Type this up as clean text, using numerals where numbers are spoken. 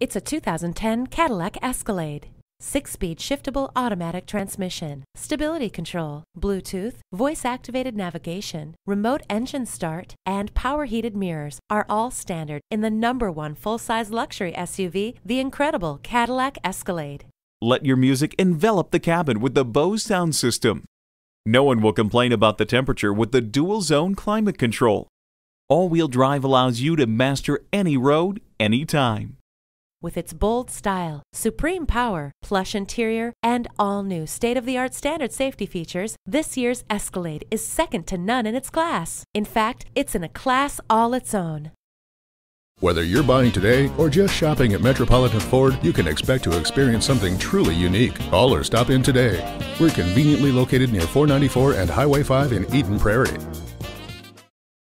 It's a 2010 Cadillac Escalade. 6-speed shiftable automatic transmission, stability control, Bluetooth, voice-activated navigation, remote engine start, and power-heated mirrors are all standard in the #1 full-size luxury SUV, the incredible Cadillac Escalade. Let your music envelop the cabin with the Bose sound system. No one will complain about the temperature with the dual-zone climate control. All-wheel drive allows you to master any road, anytime. With its bold style, supreme power, plush interior, and all-new state-of-the-art standard safety features, this year's Escalade is second to none in its class. In fact, it's in a class all its own. Whether you're buying today or just shopping at Metropolitan Ford, you can expect to experience something truly unique. Call or stop in today. We're conveniently located near 494 and Highway 5 in Eden Prairie.